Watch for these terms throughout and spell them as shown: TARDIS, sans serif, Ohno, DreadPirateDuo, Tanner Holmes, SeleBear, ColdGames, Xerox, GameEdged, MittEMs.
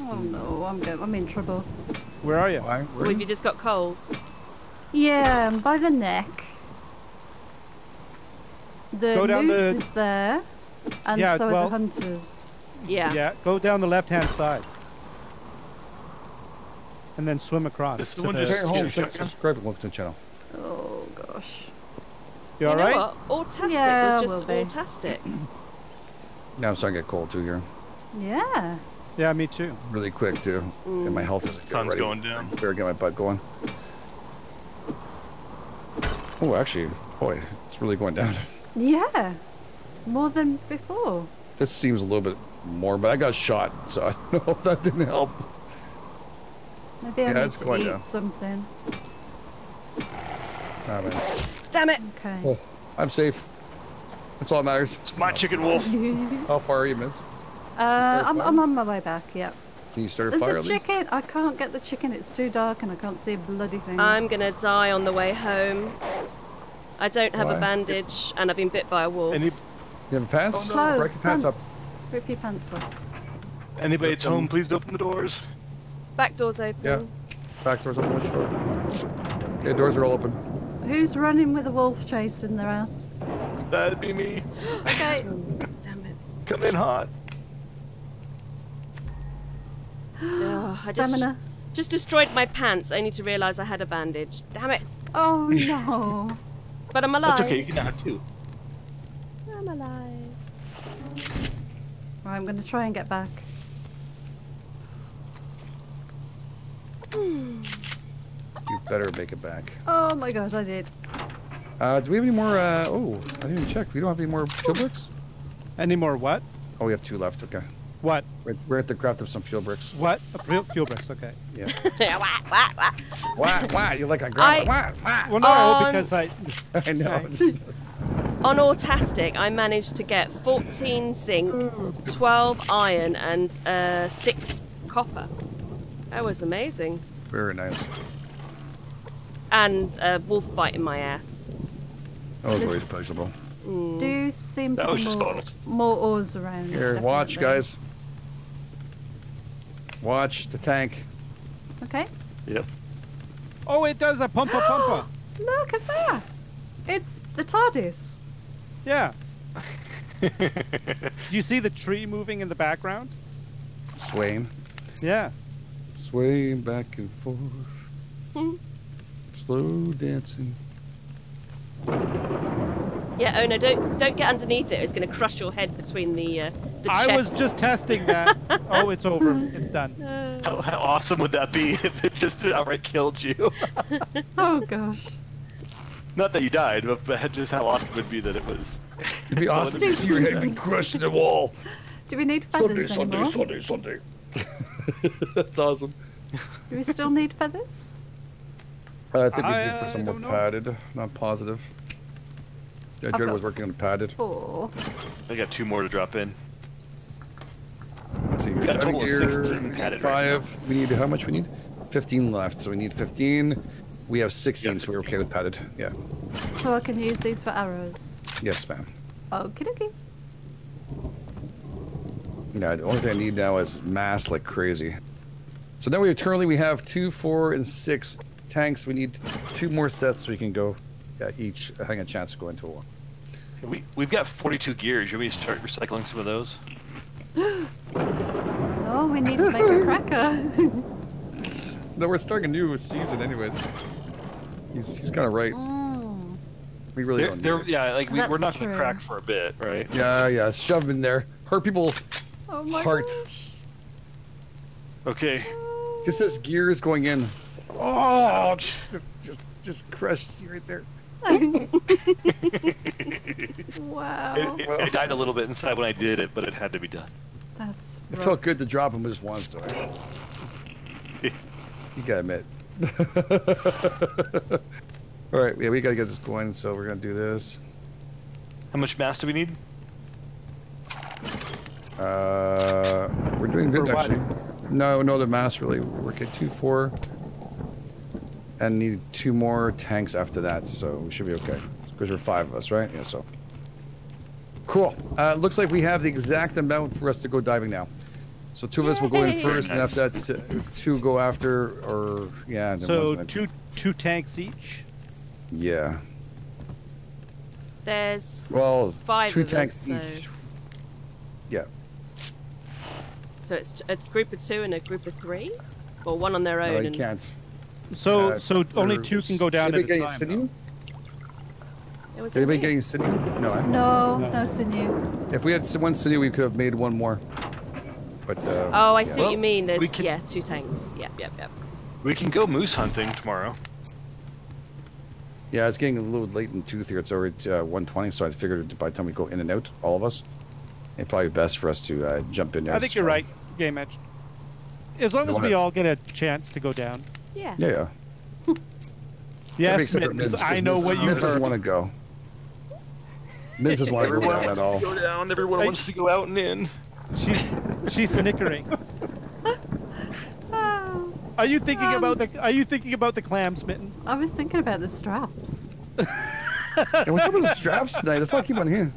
Oh no, I'm in trouble. Where are you? Why? Well, have you just got colds? Yeah, I'm by the neck. The moose is there, and yeah, so are the hunters. Yeah. Yeah, go down the left-hand side. And then swim across. This to the home, subscribe and welcome to the channel. Oh gosh. You alright? Autastic was just autastic. Yeah, I'm starting to get cold too here. Yeah. Yeah, me too. Really quick too. Ooh. And my health is going down. I better get my butt going. Oh, actually, boy, it's really going down. Yeah, more than before. This seems a little bit more, but I got shot, so I don't know if that didn't help. Maybe I need to eat something. Oh, man. Damn it! Okay. Oh, I'm safe. That's all that matters. It's my chicken wolf. How far are you, Miss? I'm on my way back, yeah. Can you start a fire at least? There's a chicken! I can't get the chicken, it's too dark and I can't see a bloody thing. I'm gonna die on the way home. I don't have a bandage and I've been bit by a wolf. You have pants? Oh, no. Break your pants up. Rip your pants up. Anybody at home, please open the doors. Back door's open. Yeah. Back door's open, which door? Okay, doors are all open. Who's running with a wolf chasing their ass? That'd be me. Okay. Damn it. Come in hot. Oh, I just destroyed my pants only to realise I had a bandage. Damn it. Oh no. But I'm alive. That's okay, you can have two. I'm alive. Right, I'm going to try and get back. You better make it back. Oh my god, I did. Do we have any more, oh, I didn't even check. We don't have any more fuel bricks? Any more what? Oh, we have two left, okay. What? We're at the craft of some fuel bricks. What? Fuel bricks, okay. Yeah. Why? You're like a girl. Why? Well, no, because I know. On Autastic, I managed to get 14 zinc, 12 iron, and 6 copper. That was amazing. Very nice. And a wolf bite in my ass. That was always pleasurable. Mm. Do seem to be more ores around. Here, definitely. Watch, guys. Watch the tank. Okay. Yep. Oh, it does a pumper. Look at that! It's the TARDIS. Yeah. Do you see the tree moving in the background? Swaying. Yeah. Swaying back and forth. Slow dancing. Yeah, Ohno, don't get underneath it. It's going to crush your head between the chests. I was just testing that. Oh, it's over. It's done. How awesome would that be if it just outright killed you? Oh, gosh. Not that you died, but just how awesome it would be that it was. It'd be awesome to see your head be crushed in the wall. Do we need feathers anymore? Sunday. That's awesome. Do we still need feathers? I think we need for some more padded. Not positive. Yeah, Jared was working on the padded. Four. I got 2 more to drop in. Let's see here. Got total 16 padded. 5. Right, we need how much? We need 15 left. So we need 15. We have 16, so we're okay with padded. Yeah. So I can use these for arrows. Yes, ma'am. Okie dokie. Yeah, the only thing I need now is mass like crazy. So now we currently have 2, 4, and 6 tanks. We need 2 more sets so we can go. Each, I think, a chance to go into one. We've got 42 gears. Should we start recycling some of those? Oh, we need to make a cracker. No, we're starting a new season, anyways. He's kind of right. Mm. We really don't. Yeah, like we're not going to crack for a bit, right? Yeah. Shove them in there. Hurt people. Oh my gosh. Okay. This says gears going in. Oh, just crushed you right there. Wow. It died a little bit inside when I did it, but it had to be done. That's rough. It felt good to drop him, but just once to it. You gotta admit. Alright, yeah, we gotta get this going, so we're gonna do this. How much mass do we need? We're doing good, actually. What? No, the mass really. We're at 2, 4. And need 2 more tanks after that, so we should be okay. Because we're 5 of us, right? Yeah, so. Cool. Looks like we have the exact amount for us to go diving now. So two of us will go in first, and after that, two go after, or yeah. So two tanks each. Yeah. There's five two of tanks us, each. So. Yeah. So it's a group of two and a group of three, or one on their own. No, you can't. So so only two can go down at a time. Is anybody getting sinew? No, I'm no sinew. If we had one sinew, we could have made one more. But oh, I see what you mean. There's two tanks. Yep. We can go moose hunting tomorrow. Yeah, it's getting a little late in tooth here. It's already 1:20, so I figured by the time we go in and out, all of us, it's probably best for us to jump in there. I think you're right, GameEdged. As long as we all get a chance to go down. Yeah. Yeah. Yes, Mittens, I know what you doesn't want to go. Mittens doesn't want to go down at all. Go down. Everyone wants to go out and in. She's snickering. Are you thinking about the clams, Mitten? I was thinking about the straps. Hey, what's up with the straps tonight? That's why I keep on here.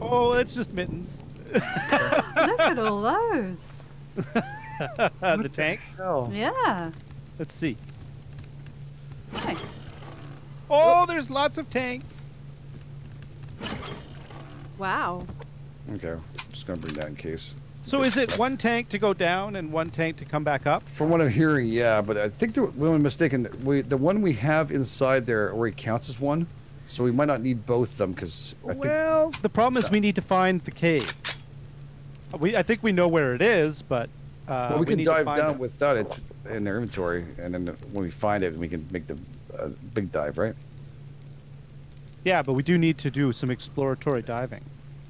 Oh, it's just Mittens. Look at all those. The tanks? Oh. Yeah. Let's see. Thanks. Oh, there's lots of tanks. Wow. Okay, I'm just gonna bring that in case. So is it one tank to go down and one tank to come back up? From what I'm hearing, yeah, but I think we were mistaken. The one we have inside there already counts as one, so we might not need both of them because I think. Well, the problem is we need to find the cave. I think we know where it is, but well, we can dive down without it in their inventory, and then when we find it, we can make the big dive, right? Yeah, but we do need to do some exploratory diving.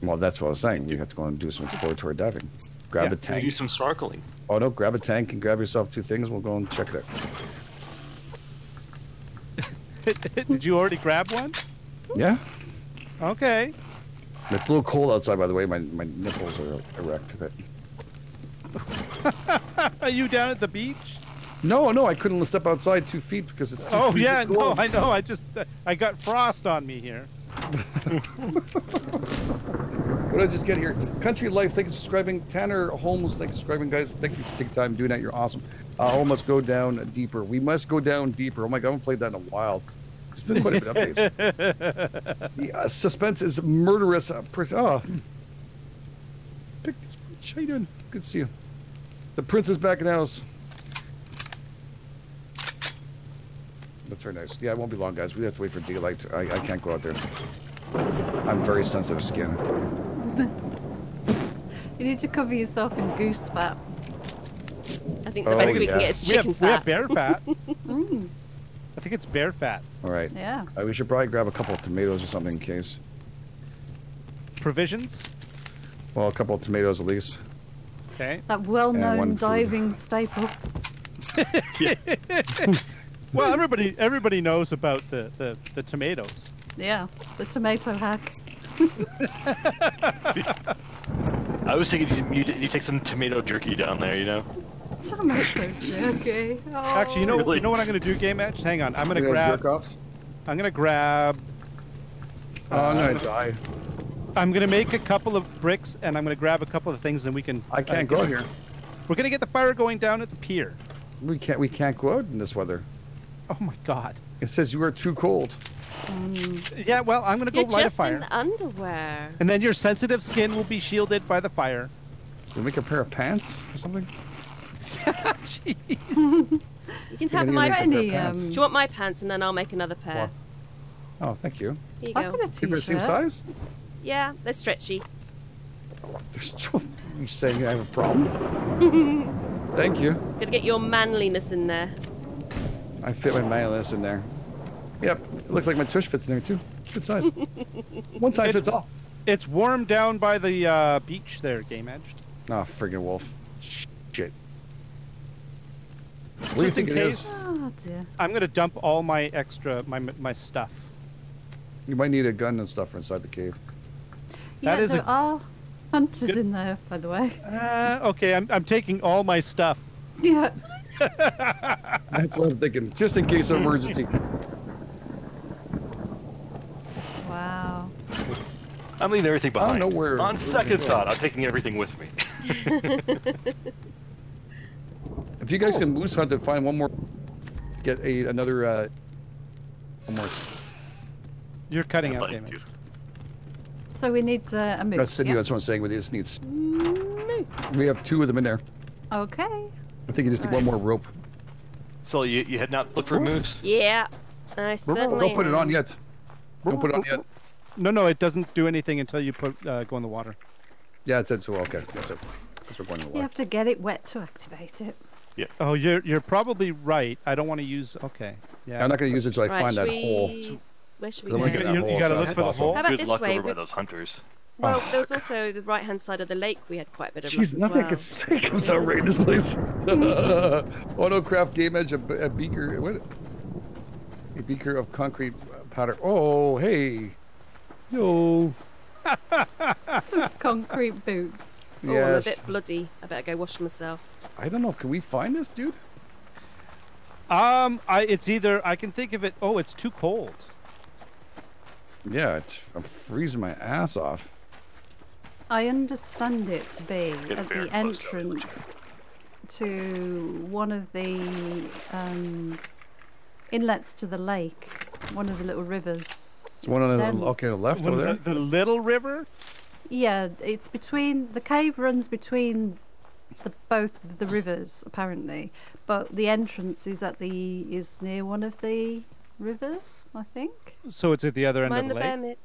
Well, that's what I was saying. You have to go and do some exploratory diving. Grab a tank. Do some snorkeling. Oh no, grab a tank and grab yourself two things. We'll go and check it out. Did you already grab one? Yeah. Okay. It's a little cold outside, by the way. My nipples are erect a bit. Are you down at the beach? No, I couldn't step outside 2 feet because it's too cold. Oh yeah, no, I know. I just I got frost on me here. What did I just get here? Country Life, thank you for subscribing. Tanner Holmes, thank you for subscribing, guys. Thank you for taking time doing that. You're awesome. Oh, must go down deeper. We must go down deeper. Oh my god, I haven't played that in a while. It's been quite a bit of updates. The suspense is murderous. Pick this. How you doing? Good to see you. The prince is back in the house. That's very nice. Yeah, it won't be long, guys. We have to wait for daylight. I can't go out there. I'm very sensitive skin. You need to cover yourself in goose fat. I think the best we can get is chicken fat. We have bear fat. I think it's bear fat. All right. Yeah. We should probably grab a couple of tomatoes or something in case. Provisions? Well, a couple of tomatoes at least. Okay. That well-known diving staple. Well, everybody knows about the tomatoes. Yeah, the tomato hack. I was thinking you take some tomato jerky down there, you know. Tomato jerky. Oh. Actually, you know what I'm gonna do, GameEdged? Hang on, I'm gonna grab. Oh no, die. I'm gonna make a couple of bricks, and I'm gonna grab a couple of things, and we can. I can't go here. We're gonna get the fire going down at the pier. We can't go out in this weather. Oh my god! It says you are too cold. Yeah, well, I'm gonna go light a fire. You're just in underwear. And then your sensitive skin will be shielded by the fire. Can we make a pair of pants or something? Jeez. You can have my. Do you want my pants, and then I'll make another pair? Wow. Oh, thank you. Here you go. I've got a t-shirt. The same size? Yeah, they're stretchy. You're saying I have a problem? Thank you. Gotta get your manliness in there. I fit my manliness in there. Yep, it looks like my tush fits in there too. Good size. One size fits all. It's warm down by the beach there, GameEdged. Oh, friggin' wolf. Shit. What do you think it is? Oh, dear. I'm gonna dump all my extra, my stuff. You might need a gun and stuff inside the cave. Yeah, that is there are hunters in there, by the way. Okay, I'm taking all my stuff. Yeah. That's what I'm thinking, just in case of emergency. Wow. I'm leaving everything behind. I don't know where. On second thought, I'm taking everything with me. If you guys can moose hunt and find one more, get another. One more. You're cutting out, Damon. So we need a moose. That's, yeah? That's what I'm saying. We just need moose. We have two of them in there. Okay. I think you just need one more rope. So you had not looked for a moose? Yeah, I certainly. Don't put it on yet. Don't put it on yet. No, no, it doesn't do anything until you put go in the water. Yeah, that's it. Okay, that's it. That's going in the water. You have to get it wet to activate it. Yeah. Oh, you're probably right. I don't want to use. Okay. Yeah. I'm not going to use it until I find that hole. Where should we go? You got to look for the hole. How about this way? Good luck over by those hunters. Well, there was also the right-hand side of the lake. We had quite a bit of. Jeez, nothing gets sick. I'm sorry, raiding this place. Ohno craft game edge a beaker. What? A beaker of concrete powder. Oh, hey. No. Some concrete boots. Oh, yes. I'm a bit bloody. I better go wash myself. I don't know. Can we find this, dude? It's either I can think of it. Oh, it's too cold. Yeah, I'm freezing my ass off. I understand it to be at the entrance to one of the inlets to the lake, one of the little rivers. It's one on the left over there. The little river. Yeah, it's between the cave runs between both of the rivers apparently, but the entrance is is near one of the rivers, I think. So it's at the other end of the lake. Mind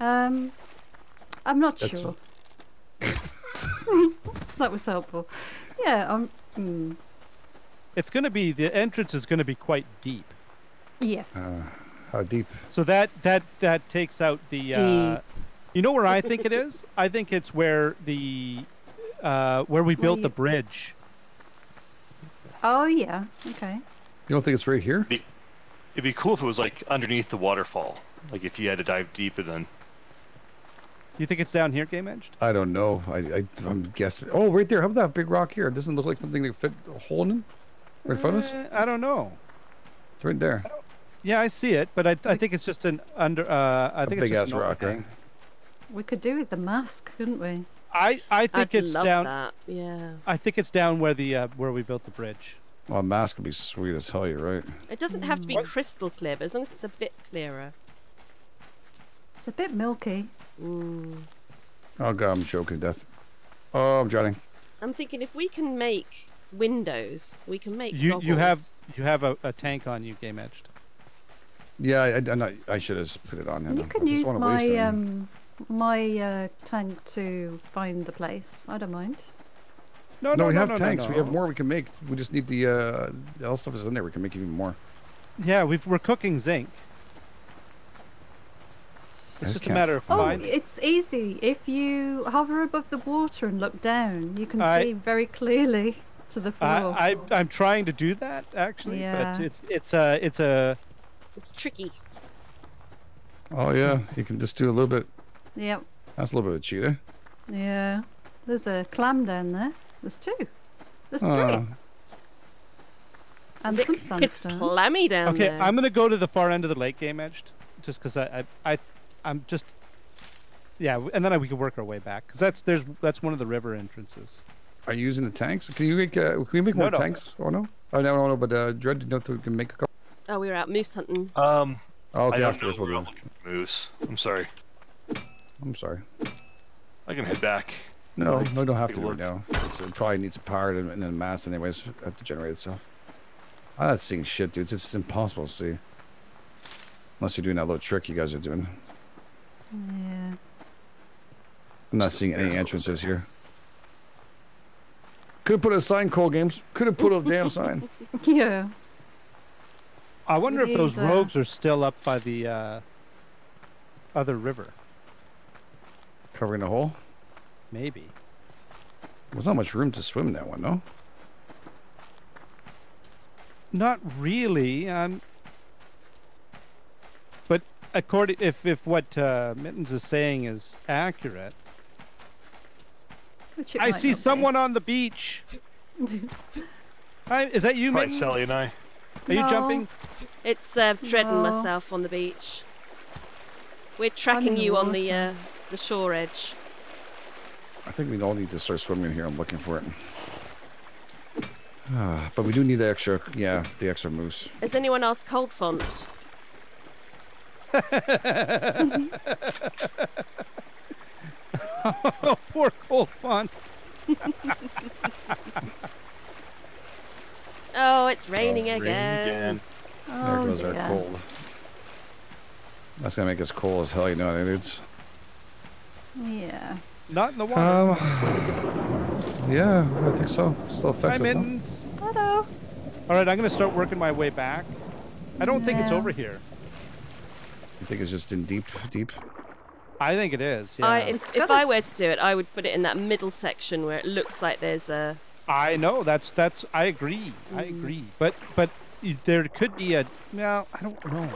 the I'm not sure. That was helpful. Yeah. It's going to be the entrance is going to be quite deep. Yes. How deep? So that takes out the. You know where I think it is? I think it's where the where we built the bridge. Oh yeah. Okay. You don't think it's right here? It'd be cool if it was like underneath the waterfall. Like if you had to dive deep and then. You think it's down here, GameEdged? I don't know. I'm guessing. Oh, right there. How about that big rock here? It doesn't look like something that fit a hole in it? Right in front of us? I don't know. It's right there. Yeah, I see it, but I think it's just an under. I think it's just a big ass rock, right? We could do with the mask, couldn't we? I think it's down. That. Yeah. I think it's down where the where we built the bridge. Well, a mask would be sweet as hell, you're right. It doesn't have to be crystal clear, but as long as it's a bit clearer. It's a bit milky. Ooh. Oh, God, I'm choking to death. Oh, I'm drowning. I'm thinking if we can make windows, we can make goggles. You have a tank on you, GameEdged. Yeah, I should have put it on him. You can use my tank to find the place. I don't mind. No, we have tanks. We have more we can make. We just need the other stuff is in there. We can make even more. Yeah, we're cooking zinc. It's just a matter of finding. Oh, it's easy. If you hover above the water and look down, you can see very clearly to the floor. I'm trying to do that actually, but it's tricky. Oh yeah, you can just do a little bit. Yep. That's a little bit of a cheat, eh? Yeah. There's a clam down there. There's two. There's three. And some sandstone. It's clammy down there. Okay, I'm going to go to the far end of the lake, GameEdged, just because I'm just. Yeah, and then we can work our way back because that's one of the river entrances. Are you using the tanks? Can you make? Can we make more tanks? Ohno? Oh no, but Dread, do you know if we can make a couple? Oh, we were out moose hunting. Okay, afterwards we'll go. Moose. I'm sorry. I can head back. No, we don't have to right now. It probably needs a power and a mass anyways to generate itself. I'm not seeing shit, dude. It's impossible to see. Unless you're doing that little trick you guys are doing. Yeah. I'm not seeing any entrances here. Could have put a sign, ColdGames. Could have put a damn sign. Yeah. I wonder if those rogues are still up by the other river. Covering the hole? Maybe. There's not much room to swim that one, no? Not really. But according, if what Mittens is saying is accurate, I see someone on the beach. Hi, is that you, Mittens? Sally and I. Are you jumping? It's dreading myself on the beach. We're tracking you on the shore edge. I think we all need to start swimming here and looking for it. But we do need the extra, the extra moose. Has anyone asked Cold Font? Oh, poor Cold Font. Oh, it's raining again. Oh, there goes our cold. That's gonna make us cold as hell, you know, dudes. Yeah. Not in the water. Yeah, I think so. Still affects us. Hello. All right, I'm gonna start working my way back. I don't think it's over here. You think it's just in deep? I think it is. Yeah. If I were to do it, I would put it in that middle section where it looks like there's a. I know that's. I agree. Mm. I agree. But there could be a. No, I don't know.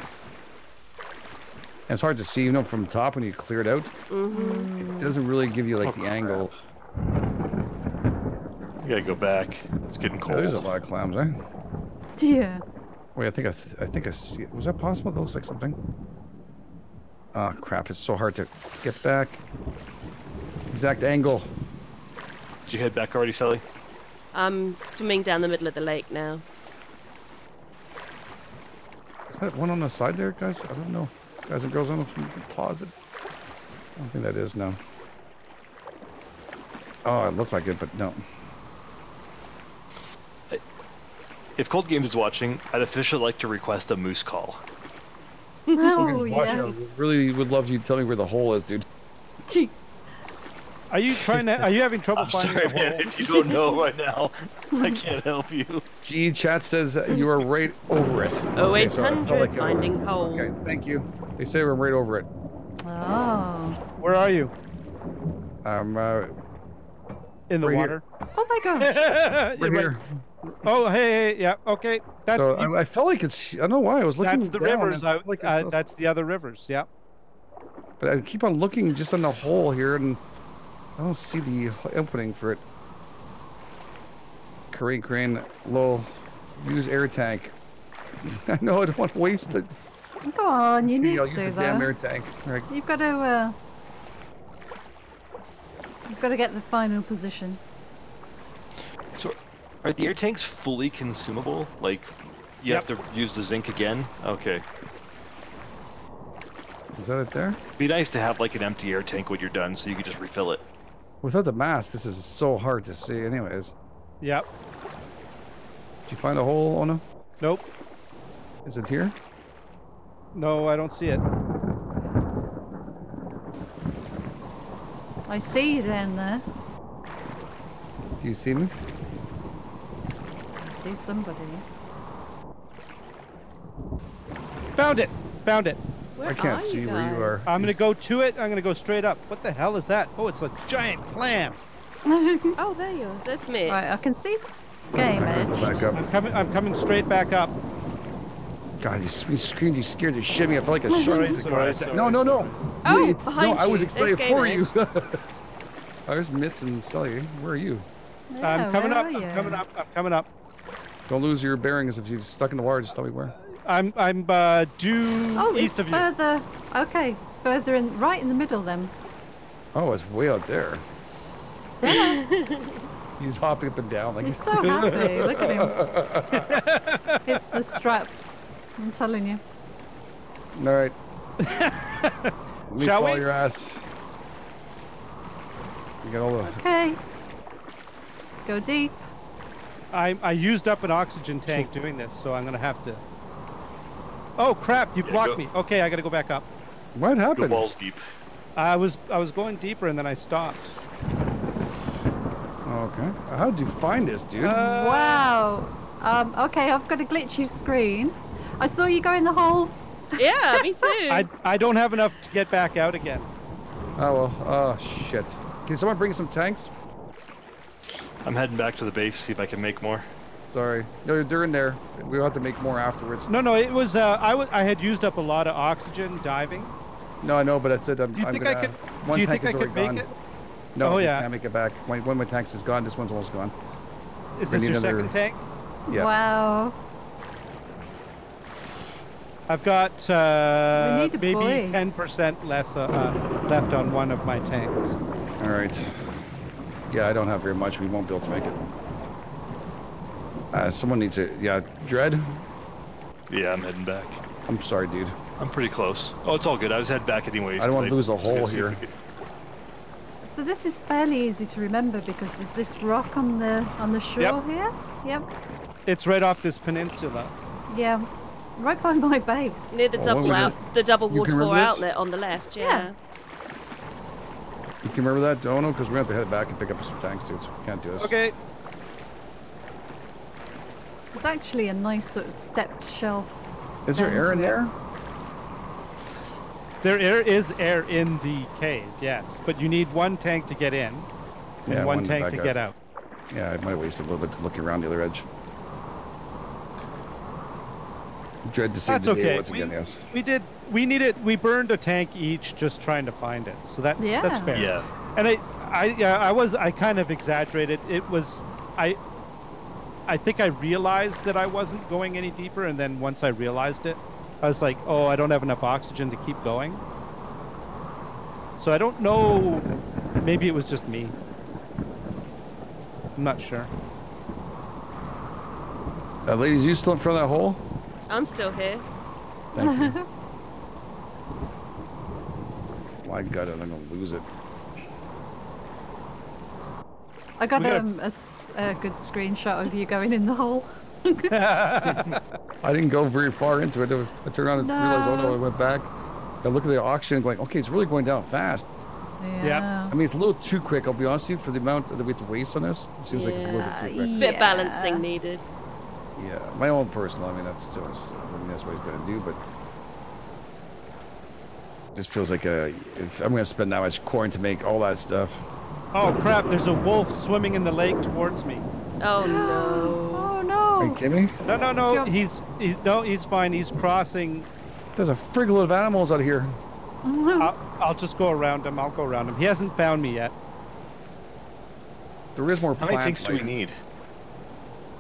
And it's hard to see, you know, from the top when you clear it out. Mm-hmm. It doesn't really give you like the angle. We gotta go back. It's getting cold. Yeah, there's a lot of clams, eh? Yeah. Wait, I think I see it. Was that possible? That looks like something. Oh, crap, it's so hard to get back. Exact angle. Did you head back already, Sally? I'm swimming down the middle of the lake now. Is that one on the side there, guys? I don't know. Guys and girls, I don't know if you can pause it. I don't think that is, no. Oh, it looked like it, but no. If Cold Games is watching, I'd officially like to request a moose call. Oh, yes. I really would love you to tell me where the hole is, dude. Gee. Are you trying to? Are you having trouble finding the hole? Man, if you don't know right now, I can't help you. Gee, chat says you are right over it. Oh, okay, 800 so finding hole. Okay, thank you. They say we're right over it. Oh. Where are you? I'm in the water. Here. Oh my gosh. Right here. Oh hey, yeah, okay. That's. So I felt like it's. I don't know why I was looking. That's the rivers. That's the other rivers. Yeah. But I keep on looking just on the hole here and. I don't see the opening for it. Crane, low. Use air tank. I know I don't want to waste it. Go on, you need to use the damn air tank. Right. You've got to get the final position. So, are the air tanks fully consumable? Like, you have to use the zinc again? Okay. Is that it there? It'd be nice to have like an empty air tank when you're done, so you can just refill it. Without the mask, this is so hard to see anyways. Yep. Did you find a hole, Ohno? Nope. Is it here? No, I don't see it. I see you down there. Do you see me? I see somebody. Found it! Found it! Where I can't see where you are. I'm going to go to it. I'm going to go straight up. What the hell is that? Oh, it's a giant clam. Oh, there you are. That's me. Right, I can see GameEdged. I'm coming straight back up. God, you screamed. You scared the shit me. I felt like a shark. No. Oh, wait, behind you. I was excited for you. There's Mitts and Sally. Where are you? Yeah, I'm coming up. Don't lose your bearings. If you're stuck in the water, just tell me where. I'm due east of you. Oh, it's further. Okay, further in, right in the middle then. Oh, it's way out there. He's hopping up and down like. He's so happy. Look at him. It's the straps. I'm telling you. All right. Shall we? Your ass. You got all the. Okay. Go deep. I used up an oxygen tank doing this, so I'm gonna have to. Oh crap! You blocked me. Okay, I gotta go back up. What happened? Go balls deep. I was going deeper and then I stopped. Okay. How did you find this, dude? Wow. Okay, I've got a glitchy screen. I saw you go in the hole. Yeah, me too. I don't have enough to get back out again. Oh well. Oh shit. Can someone bring some tanks? I'm heading back to the base. See if I can make more. Sorry. No, they're in there. We'll have to make more afterwards. No, it was, I had used up a lot of oxygen diving. No, I know, but that's it. Do you think I could make it? No, I can't make it back. One of my tanks is gone. This one's almost gone. Is this your second tank? Yeah. Wow. I've got maybe 10% less left on one of my tanks. All right. Yeah, I don't have very much. We won't be able to make it. Someone needs it. Yeah, Dread? Yeah, I'm heading back. I'm sorry, dude. I'm pretty close. Oh, it's all good. I was heading back anyways. I don't want to lose a hole here. So this is fairly easy to remember because there's this rock on the shore here. Yep. It's right off this peninsula. Yeah, right by my base. Near the double waterfall outlet on the left. Yeah. You can remember that, Dono, because we're gonna have to head back and pick up some tanks, dudes. We can't do this. Okay. It's actually a nice sort of stepped shelf. Is there air in there? There is air in the cave, yes, but you need one tank to get in, and one tank to get out. Yeah, I might waste a little bit to look around the other edge. Dread to see the day once again, yes. We burned a tank each just trying to find it, so that's fair. Yeah. And I kind of exaggerated. It was I think I realized that I wasn't going any deeper, and then once I realized it, I was like, oh, I don't have enough oxygen to keep going. So I don't know. Maybe it was just me. I'm not sure. Ladies, you still in front of that hole? I'm still here. Thank you. My God, I'm going to lose it. I got a good screenshot of you going in the hole. I didn't go very far into it. I turned around and realized, oh no, I went back. I look at the oxygen going, okay, it's really going down fast. Yeah. I mean, it's a little too quick, I'll be honest with you, for the amount that we have to waste on this. It seems like it's a little bit too quick. A bit balancing needed. Yeah, my own personal, I mean, that's what he's going to do, but it just feels like if I'm going to spend that much coin to make all that stuff. Oh crap, there's a wolf swimming in the lake towards me. Oh no. Are you kidding me? No. He's fine. He's crossing. There's a frig load of animals out here. I'll just go around him. He hasn't found me yet. There is more plant life. How many tanks do we need?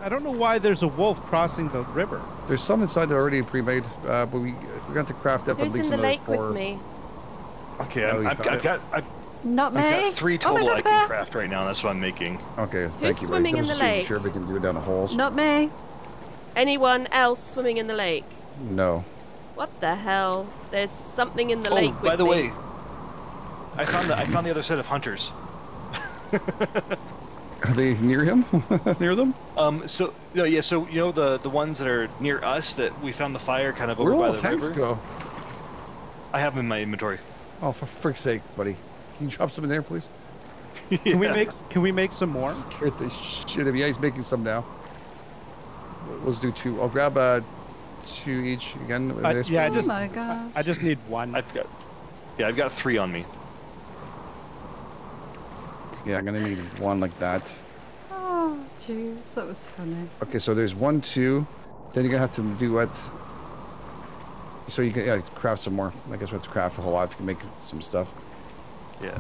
I don't know why there's a wolf crossing the river. There's some inside that are already pre-made, but we're going to craft up at least another four. Who's in the lake with me? Okay, I've got 3 total I can craft right now, and that's what I'm making. Okay, thank you. Who's swimming in the lake? Sure, we can do it down the holes. Not me. Anyone else swimming in the lake? No. What the hell? There's something in the lake with me. Oh, by the way, I found the other set of hunters. Are they near him? Near them? So you know the ones that are near us that we found the fire kind of over by the river? Where all the tanks go? I have them in my inventory. Oh, for frick's sake, buddy. Can you drop some in there, please? Yeah. Can we make some more? Scared the shit of you. Yeah, he's making some now. Let's do 2. I'll grab 2 each again. I just need 1. I've got 3 on me. Yeah, I'm gonna need 1 like that. Oh, jeez, that was funny. Okay, so there's 1, 2. Then you're gonna have to do what? So you can craft some more. I guess we have to craft a whole lot if you can make some stuff. Yeah.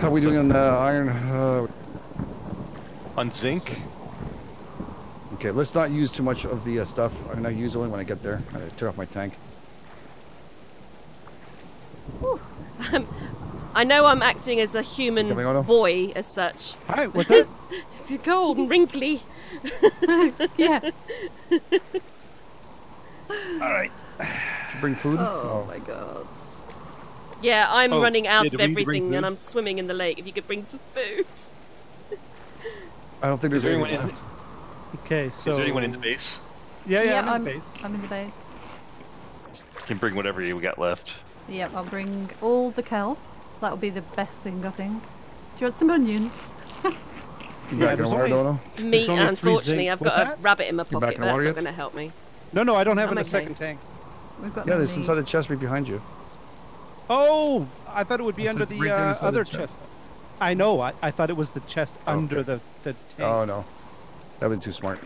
How are we doing on iron? On zinc? Okay, let's not use too much of the stuff. I'm going to use only when I get there. I turn off my tank. I know I'm acting as a human boy as such. Hi, what's up? It's cold and wrinkly. Yeah. Alright. Did you bring food? Oh my God. Yeah, I'm running out of everything, and I'm swimming in the lake. If you could bring some food. I don't think there's anyone left. Okay, so is there anyone in the base? Yeah, I'm in the base. I'm in the base. You can bring whatever you got left. Yeah, I'll bring all the kelp. That'll be the best thing, I think. Do you want some onions? Yeah, me, unfortunately, I've got a rabbit in my pocket. That's not going to help me. No, I don't have it in the second tank. Yeah, there's inside the chest right behind you. Oh, I thought it would be under the other chest. I know. I thought it was the chest under the tank. Oh, no. That would be too smart.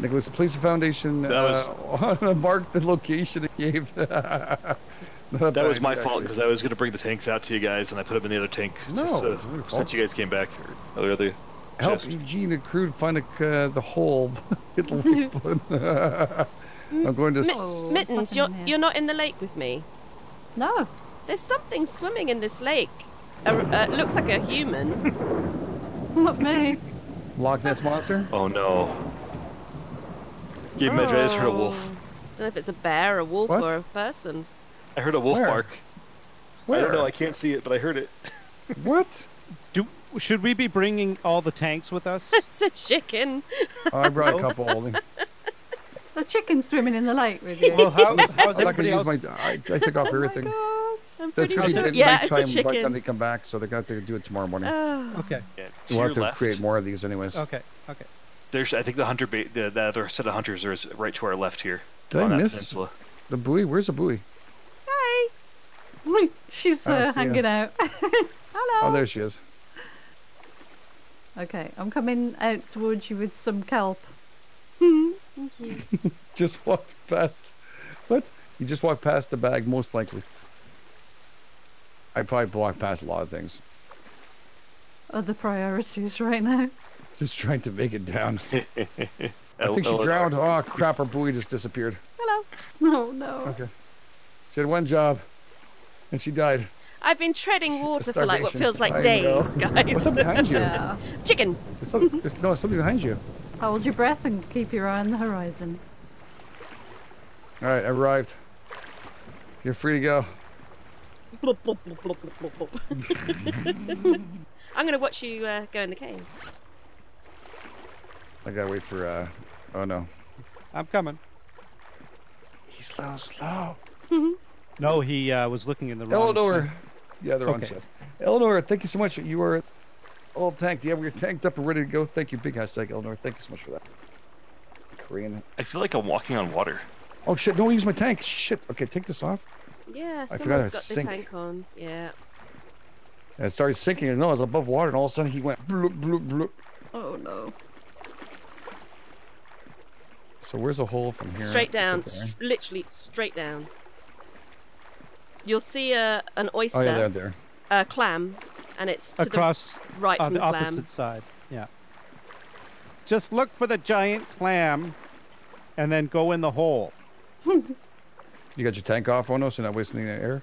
Nicholas, the Police Foundation marked the location it gave. That was my fault because I was going to bring the tanks out to you guys, and I put them in the other tank since you guys came back. Or the help Eugene and Crude find the hole. I'm going to... Mittens, you're not in the lake with me. No. There's something swimming in this lake. Looks like a human. Not me. Loch Ness Monster? Oh no. Give me a dress for a wolf. I don't know if it's a bear, a wolf, or a person. I heard a wolf bark. Where? I don't know, I can't see it, but I heard it. What? Should we be bringing all the tanks with us? It's a chicken. I brought a couple. The chicken's swimming in the lake with you. Well, how's everybody else? I took off everything. Oh my God. That's because sure. Yeah, it's a chicken. By the time they come back, so they got to do it tomorrow morning. Okay. Yeah, we'll have to create more of these anyways. Okay. Okay. There's, I think the hunter, the other set of hunters are right to our left here. Did I miss the buoy? Where's the buoy? Hi. She's hanging out. Hello. Oh, there she is. Okay, I'm coming out towards you with some kelp. Thank you. Just walked past. What? You just walked past the bag, most likely. I probably walked past a lot of things. Other priorities right now. Just trying to make it down. I think she drowned. Oh crap! Her buoy just disappeared. Hello. No, no. Okay. She had one job, and she died. I've been treading water for like what feels like days, guys. What's up behind you? Yeah. Chicken. No, something behind you. Hold your breath and keep your eye on the horizon. All right, I arrived. You're free to go. I'm gonna watch you go in the cave. I gotta wait for. Oh no. I'm coming. He's slow. No, he was looking in the wrong. Eleanor. Yeah, the wrong chest. Eleanor, thank you so much. You are all tanked. Yeah, we're tanked up and ready to go. Thank you, big hashtag Eleanor. Thank you so much for that. Korean. I feel like I'm walking on water. Oh shit! Don't use my tank. Shit. Okay, take this off. Yeah, I forgot to sink. The tank on. Yeah. And it started sinking. And no, I was above water, and all of a sudden he went bloop bloop bloop. Oh no. So where's a hole from here? Straight down. Literally straight down. You'll see an oyster, a clam, and it's to across the right from the clam. Opposite side. Yeah. Just look for the giant clam, and then go in the hole. You got your tank off, Ohno, so you're not wasting any air.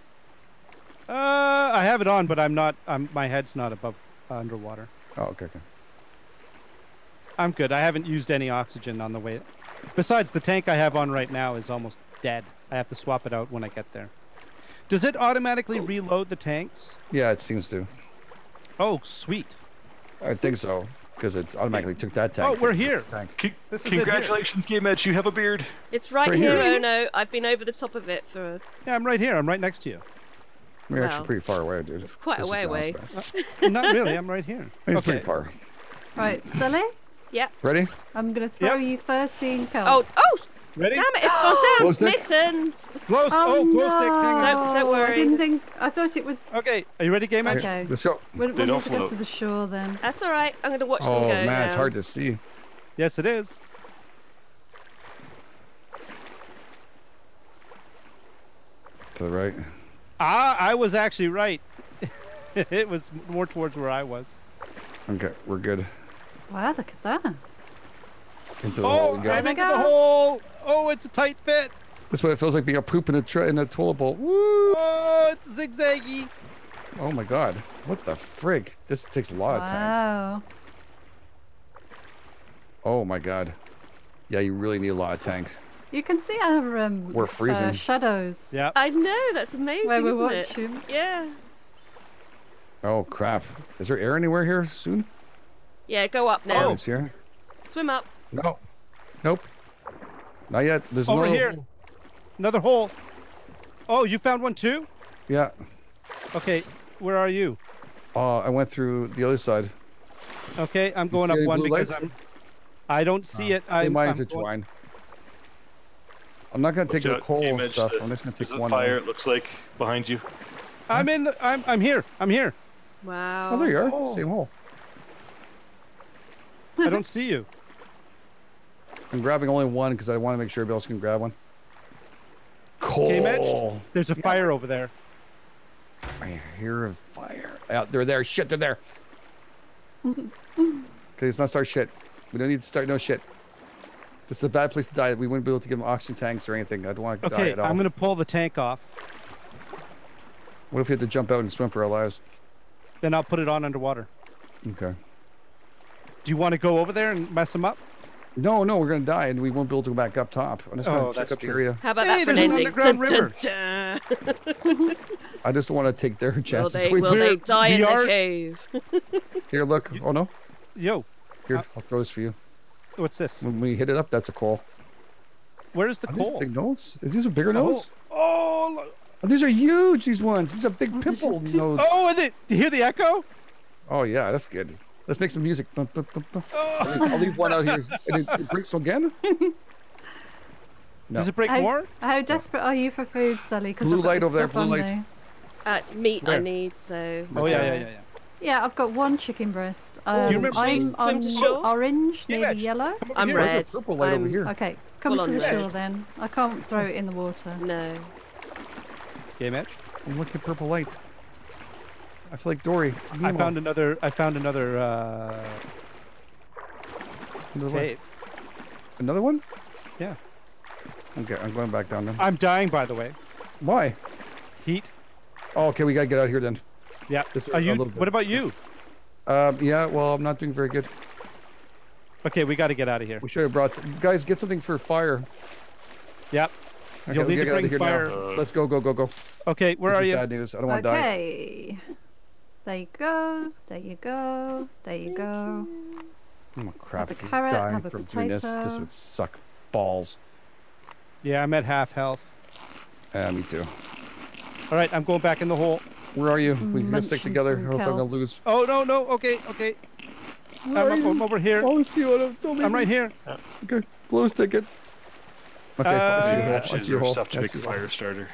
I have it on, but I'm not. My head's not above underwater. Oh, okay. I'm good. I haven't used any oxygen on the way. Besides, the tank I have on right now is almost dead. I have to swap it out when I get there. Does it automatically reload the tanks? Yeah, it seems to. Oh, sweet. I think so, because it automatically took that tank. Oh, we're here. Congratulations, GameEdged. You have a beard. It's right here, Ohno. I've been over the top of it for a... Yeah, I'm right here. I'm right next to you. We're actually pretty far away, dude. Quite a way away. Not really. I'm right here. It's pretty far. Right, Sele? Yeah. Ready? I'm going to throw you 13 pounds. Oh! Ready? Damn it, it's gone down! Mittens! Glow stick, hang on. Don't worry. I didn't think... I thought it would... Okay, are you ready, Game Edge? Okay. Let's go. They don't float. Go to the shore then. That's alright, I'm going to watch them go down. Oh man, it's hard to see. Yes, it is. To the right. Ah, I was actually right. It was more towards where I was. Okay, we're good. Wow, look at that. Into the hole we go. I'm into the hole! Oh, it's a tight fit. That's what it feels like being a poop in a toilet bowl. Woo! Oh, it's zigzaggy. Oh my God! What the frig? This takes a lot of tanks. Oh my God! Yeah, you really need a lot of tanks. You can see our we're freezing shadows. Yeah. I know. That's amazing. Where we're watching. Yeah. Oh crap! Is there air anywhere here soon? Yeah, go up now. Oh, it's here. Swim up. No. Nope. Not yet. There's another hole. Another hole. Oh, you found one too? Yeah. Okay, where are you? I went through the other side. Okay, I'm going up one because I don't see it. They might intertwine. I'm not gonna take the coal and stuff. I'm just gonna take one. There's a fire. It looks like behind you. I'm in. I'm here. I'm here. Wow. Oh, there you are. Oh. Same hole. I don't see you. I'm grabbing only one because I want to make sure everybody else can grab one. Cool. There's a fire over there. I hear a fire. They're there. Shit, they're there. Okay, let's not start shit. We don't need to start no shit. This is a bad place to die. We wouldn't be able to give them oxygen tanks or anything. I don't want to die at all. Okay, I'm going to pull the tank off. What if we have to jump out and swim for our lives? Then I'll put it on underwater. Okay. Do you want to go over there and mess them up? No, no, we're going to die and we won't be able to go back up top. I'm just going to check up the area. How about that for an ending? Dun, dun, dun. I just don't want to take their chances. Will they die in the cave? Here, look. Ohno. Yo. Here, I'll throw this for you. What's this? When we hit it up, that's a coal. Where's the coal? These big nodes? Is these bigger nodes? Oh, look. Oh, these are huge, these ones. These are big pimple nodes. Oh, and do you hear the echo? Oh, yeah, that's good. Let's make some music. Bum, bum, bum, bum. Oh. I'll leave one out here. And it breaks again? No. Does it break more? How desperate are you for food, Sully? Blue light over there, blue light. It's meat I need, so... Oh, yeah. Yeah, I've got one chicken breast. Do you remember I'm orange, maybe yellow. I'm red. There's a purple light over here. Okay, come to the shore then. I can't throw it in the water. No. Game Edge? Look at purple light. I feel like Dory. Nemo. I found another cave. Another one? Yeah. Okay, I'm going back down then. I'm dying, by the way. Why? Heat. Oh, okay, we gotta get out of here then. Yeah. What about you? Yeah, well, I'm not doing very good. Okay, we got to get out of here. We should have brought... Guys, get something for fire. Yep. Okay, you'll need to bring fire. Let's go. Okay, where are you? Bad news. I don't want to die. Okay. There you go. Oh, crap. Have a carrot, dying from doing this would suck balls. Yeah, I'm at half health. Yeah, me too. All right, I'm going back in the hole. Where are you? We can stick together or else I'm going to lose. Oh, no. Okay. I'm over here. Oh, see what I'm right here. Yeah. Okay, blue stick it. Okay, I see your stuff to make a fire starter.